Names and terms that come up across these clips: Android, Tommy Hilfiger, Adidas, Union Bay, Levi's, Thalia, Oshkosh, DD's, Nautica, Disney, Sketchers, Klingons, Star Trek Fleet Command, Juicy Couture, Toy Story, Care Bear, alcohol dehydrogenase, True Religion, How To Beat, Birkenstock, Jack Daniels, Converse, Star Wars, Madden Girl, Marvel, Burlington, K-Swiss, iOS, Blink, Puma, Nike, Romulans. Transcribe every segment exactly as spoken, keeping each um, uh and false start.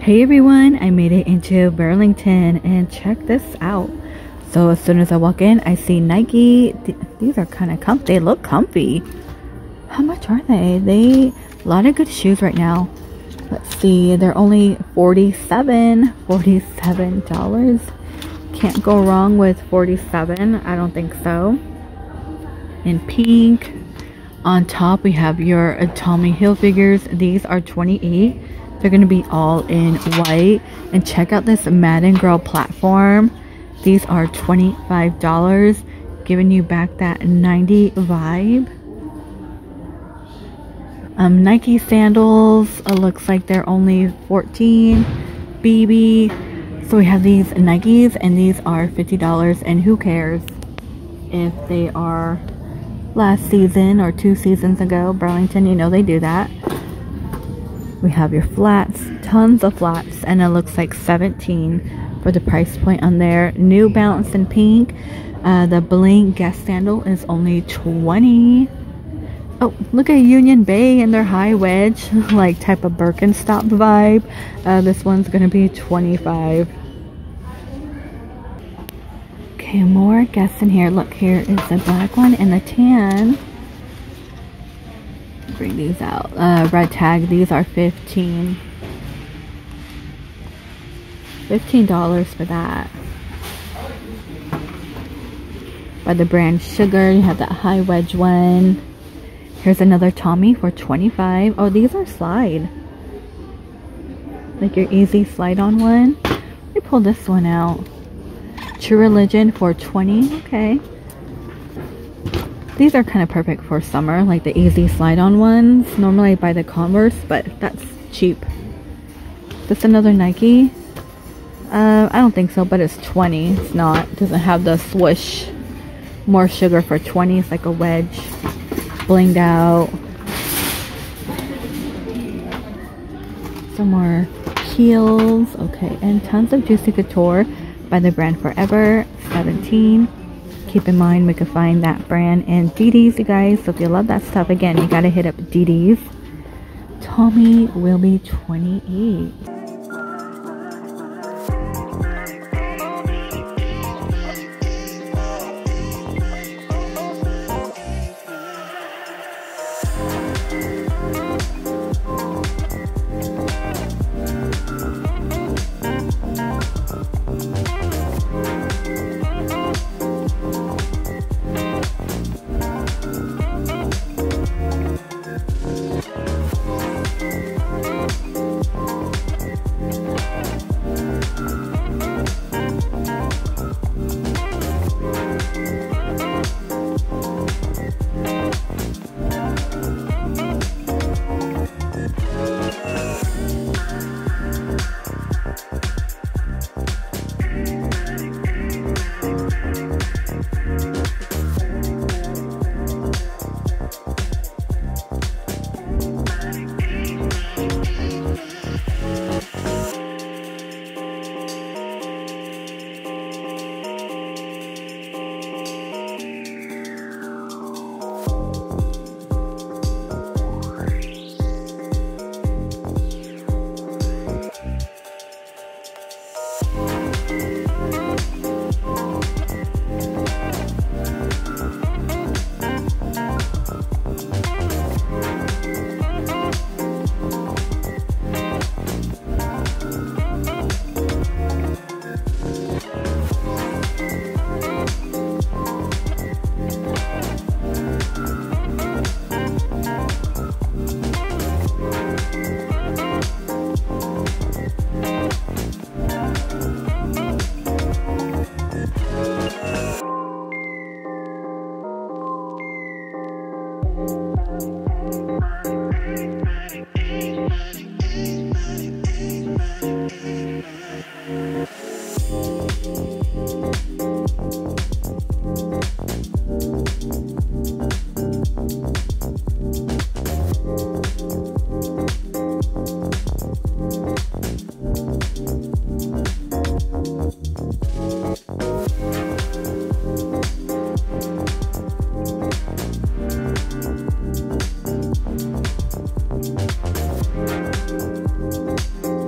Hey everyone, I made it into Burlington and check this out. So as soon as I walk in, I see Nike. Th these are kind of comfy. They look comfy. How much are they? They a lot of good shoes right now. Let's see. They're only forty-seven dollars. forty-seven dollars. Can't go wrong with forty-seven dollars. I don't think so. In pink. On top we have your uh, Tommy Hilfigers. These are twenty-eight dollars. They're going to be all in white. And check out this Madden Girl platform. These are twenty-five dollars. Giving you back that ninety vibe. Um, Nike sandals. It looks like they're only fourteen dollars. B B. So we have these Nikes. And these are fifty dollars. And who cares if they are last season or two seasons ago. Burlington, you know they do that. We have your flats, tons of flats, and it looks like seventeen dollars for the price point on there. New Balance in pink. Uh, the Blink guest sandal is only twenty dollars. Oh, look at Union Bay and their high wedge, like type of Birkenstock vibe. Uh, this one's going to be twenty-five dollars. Okay, more guests in here. Look, here is the black one and the tan. Bring these out. Uh, red tag. These are fifteen dollars. fifteen dollars for that. By the brand Sugar, you have that high wedge one. Here's another Tommy for twenty-five dollars. Oh, these are slide. Like your easy slide-on one. Let me pull this one out. True Religion for twenty dollars. Okay. These are kind of perfect for summer, like the easy slide-on ones. Normally I buy the Converse, but that's cheap. Just another Nike. Uh, I don't think so, but it's twenty dollars. It's not. Doesn't have the swoosh. More Sugar for twenty dollars. It's like a wedge. Blinged out. Some more heels. Okay, and tons of Juicy Couture by the brand Forever. seventeen dollars. Keep in mind we can find that brand and D D's, you guys. So if you love that stuff, again, you gotta hit up D D's. Tommy will be twenty-eight.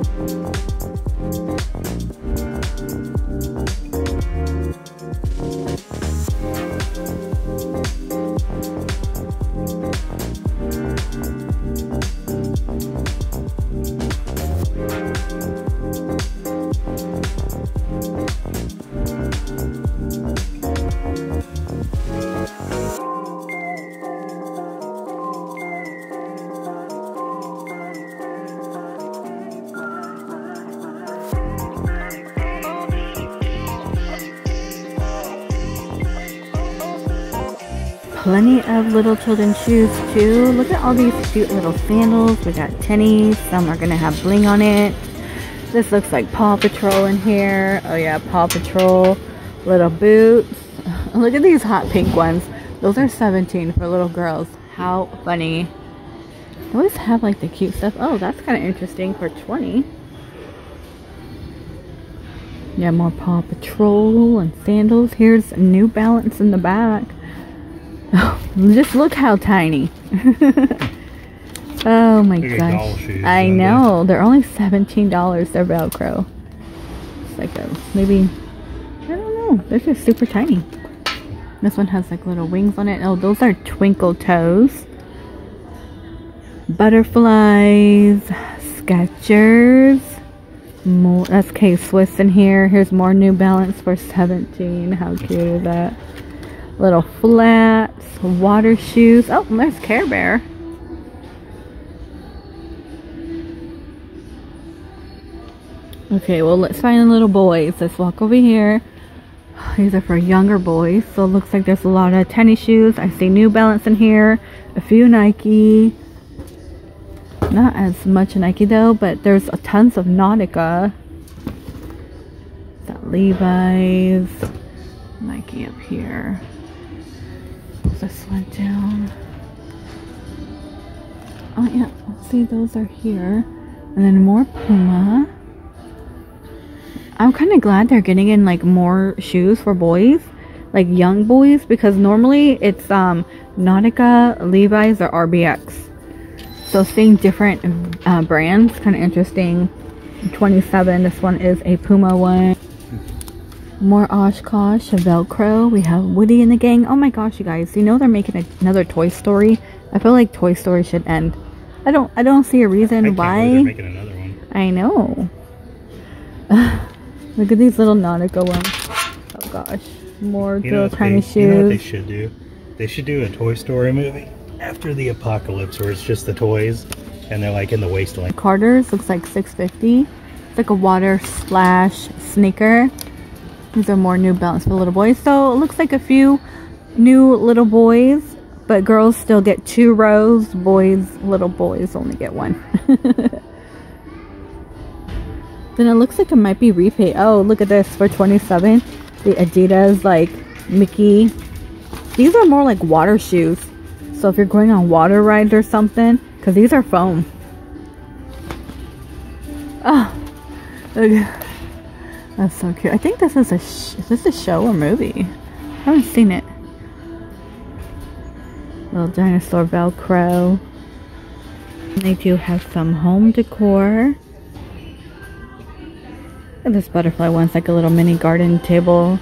Thank you. plenty of little children's shoes too. Look at all these cute little sandals. We got tennies. Some are going to have bling on it. This looks like Paw Patrol in here. Oh yeah, Paw Patrol. Little boots. Look at these hot pink ones. Those are seventeen dollars for little girls. How funny. They always have like the cute stuff. Oh, that's kind of interesting for twenty dollars. Yeah, more Paw Patrol and sandals. Here's New Balance in the back. Oh, just look how tiny. Oh my gosh. Shoes, I know. They're only seventeen dollars. They're Velcro. It's like a, maybe, I don't know. They're just super tiny. This one has like little wings on it. Oh, those are Twinkle Toes. Butterflies. Sketchers. More, that's K-Swiss in here. Here's more New Balance for seventeen dollars. How cute is that? Little flats, water shoes. Oh, and there's Care Bear. Okay, well, let's find the little boys. Let's walk over here. These are for younger boys. So it looks like there's a lot of tennis shoes. I see New Balance in here. A few Nike. Not as much Nike though, but there's a tons of Nautica. Got Levi's, Nike up here. This one down. Oh yeah, let's see, those are here, and then more Puma. I'm kind of glad they're getting in like more shoes for boys, like young boys, because normally it's um Nautica, Levi's, or R B X. So seeing different uh, brands, kind of interesting. twenty-seven dollars. This one is a Puma one. More Oshkosh, Velcro. We have Woody and the gang. Oh my gosh, you guys! You know they're making a, another Toy Story. I feel like Toy Story should end. I don't. I don't see a reason I why. Can't believe they're making another one. I know. Look at these little Nautica ones. Oh gosh, more you little tiny they, shoes. You know what they should do? They should do a Toy Story movie. After the apocalypse, where it's just the toys and they're like in the wasteland. Carter's looks like six fifty. It's like a water slash sneaker. These are more New Balance for little boys. So it looks like a few new little boys, but girls still get two rows. Boys, little boys only get one. Then it looks like it might be repaid. Oh, look at this for twenty-seven dollars. The Adidas like Mickey. These are more like water shoes. So if you're going on water rides or something, because these are foam. Oh, okay. That's so cute. I think this is a sh is this a show or movie? I haven't seen it. Little dinosaur Velcro. And they do have some home decor. Look at this butterfly one. It's like a little mini garden table.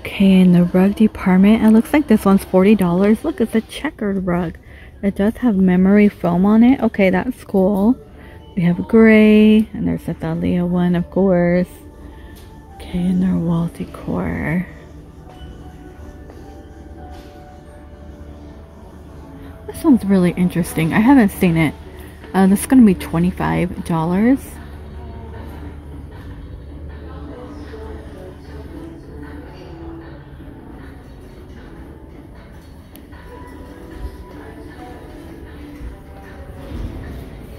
Okay, in the rug department, it looks like this one's forty dollars. Look, it's a checkered rug. It does have memory foam on it. Okay, that's cool. We have gray, and there's a Thalia one, of course. Okay, and their wall decor. This one's really interesting. I haven't seen it. Uh, this is going to be twenty-five dollars.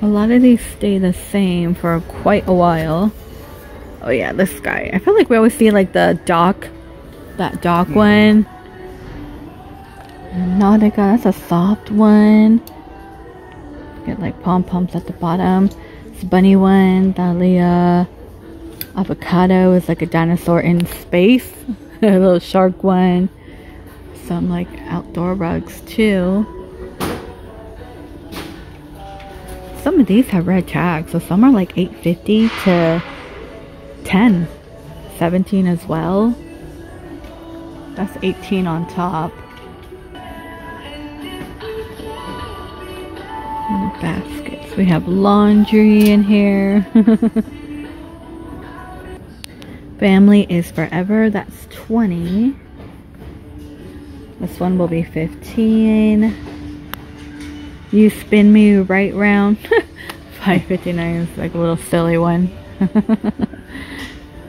A lot of these stay the same for quite a while. Oh yeah, this guy. I feel like we always see like the dock, that dock mm-hmm. one. Nautica, that's a soft one. Get like pom poms at the bottom. It's bunny one, Thalia. Avocado is like a dinosaur in space. A little shark one. Some like outdoor rugs too. Some of these have red tags, so some are like eight fifty to ten, seventeen as well. That's eighteen on top. And the baskets. We have laundry in here. Family is forever. That's twenty. This one will be fifteen. You spin me right round. five fifty-nine is like a little silly one.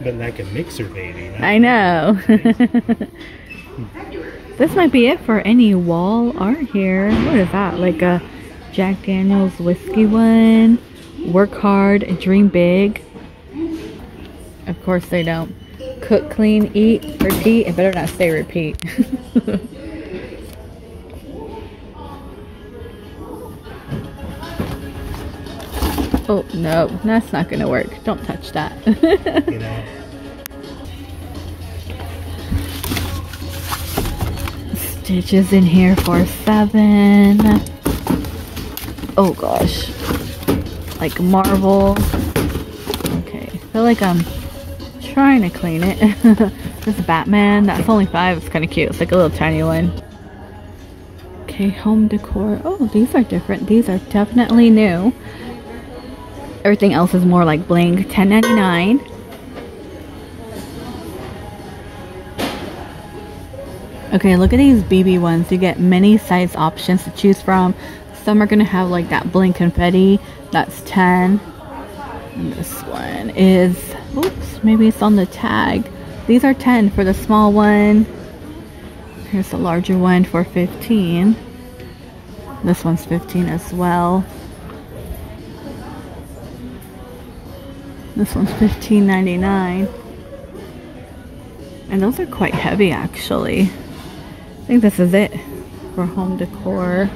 bit like a mixer baby. I know. This might be it for any wall art here. What is that? Like a Jack Daniels whiskey one. Work hard, dream big. Of course they don't. Cook, clean, eat, repeat. It better not say repeat. Oh, no, that's not gonna work. Don't touch that. You know. Stitches in here for seven. Oh gosh. Like Marvel. Okay, I feel like I'm trying to clean it. This is Batman. That's only five. It's kind of cute. It's like a little tiny one. Okay, home decor. Oh, these are different. These are definitely new. Everything else is more like Blink. ten ninety-nine. Okay, look at these B B ones. You get many size options to choose from. Some are going to have like that Blink confetti. That's ten. And this one is... Oops, maybe it's on the tag. These are ten for the small one. Here's the larger one for fifteen. This one's fifteen as well. This one's fifteen ninety-nine. And those are quite heavy actually. I think this is it for home decor.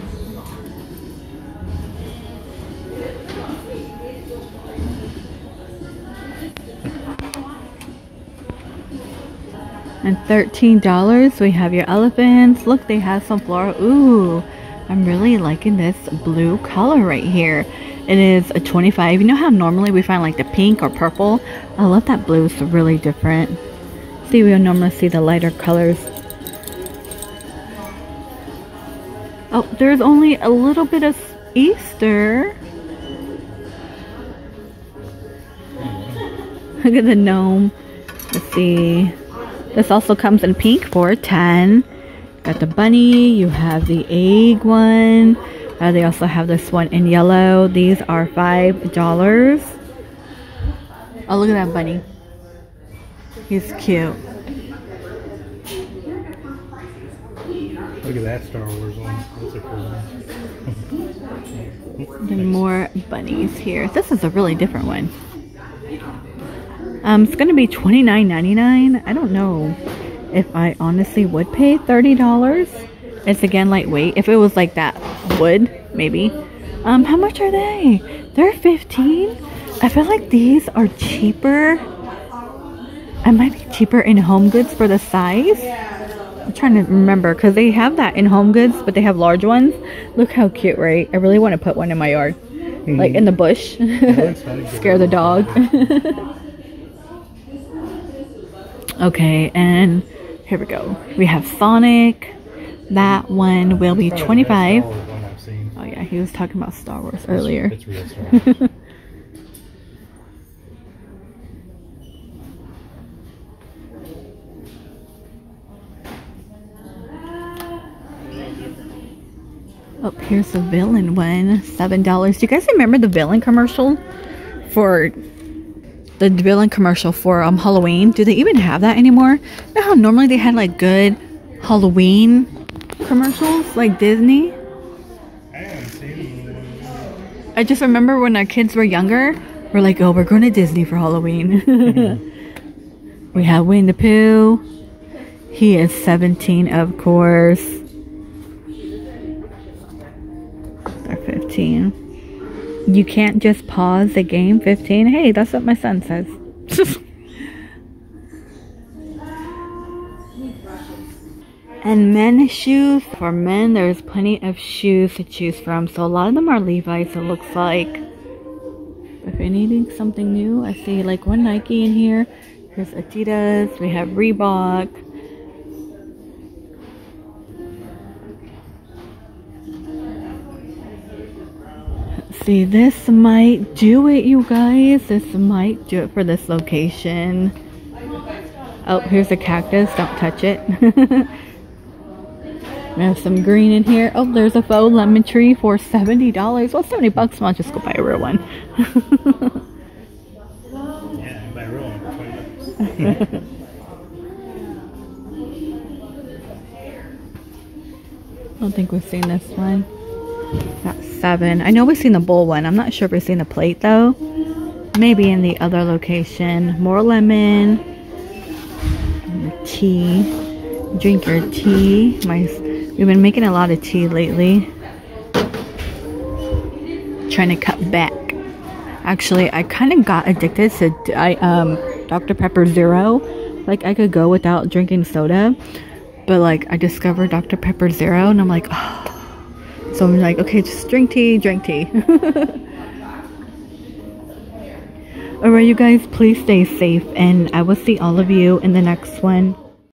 And thirteen dollars we have your elephants. Look, they have some floral. Ooh, I'm really liking this blue color right here. It is a twenty-five. You know how normally we find like the pink or purple? I love that blue. It's really different. See, we don't normally see the lighter colors. Oh, there's only a little bit of Easter. Look at the gnome. Let's see. This also comes in pink for ten. Got the bunny. You have the egg one. Uh, they also have this one in yellow. These are five dollars. Oh, look at that bunny. He's cute. Look at that Star Wars one. That's a cool one. There's more bunnies here. This is a really different one. Um, it's going to be twenty-nine ninety-nine. I don't know if I honestly would pay thirty dollars. It's again lightweight. If it was like that wood, maybe. Um, how much are they? They're fifteen. I feel like these are cheaper. I might be cheaper in Home Goods for the size. I'm trying to remember because they have that in Home Goods, but they have large ones. Look how cute, right? I really want to put one in my yard, mm-hmm. like in the bush. Scare the dog. Okay, and here we go. We have Sonic. That one will be twenty-five. Oh yeah, he was talking about Star Wars earlier. It's real Star Wars. Oh, here's the villain one, seven dollars. Do you guys remember the villain commercial for the villain commercial for um Halloween? Do they even have that anymore? You know how normally they had like good Halloween commercials like Disney. I just remember when our kids were younger, we're like, oh, we're going to Disney for Halloween. Mm-hmm. We have Winnie the Pooh. He is seventeen, of course. They're fifteen. You can't just pause the game. fifteen. Hey, that's what my son says. And men's shoes. For men, there's plenty of shoes to choose from. So a lot of them are Levi's, it looks like. If you're needing something new, I see like one Nike in here. Here's Adidas. We have Reebok. Let's see, this might do it, you guys. This might do it for this location. Oh, here's a cactus. Don't touch it. We have some green in here. Oh, there's a faux lemon tree for seventy dollars. Well, seventy bucks. I'll just go buy a real one. Yeah, buy a real one for twenty bucks. I don't think we've seen this one. That's seven. I know we've seen the bowl one. I'm not sure if we've seen the plate though. Maybe in the other location. More lemon. And the tea. Drink your tea. My, we've been making a lot of tea lately. Trying to cut back. Actually, I kind of got addicted to I, um, Doctor Pepper Zero. Like, I could go without drinking soda. But like, I discovered Doctor Pepper Zero and I'm like, oh. So I'm like, okay, just drink tea, drink tea. Alright, you guys, please stay safe and I will see all of you in the next one.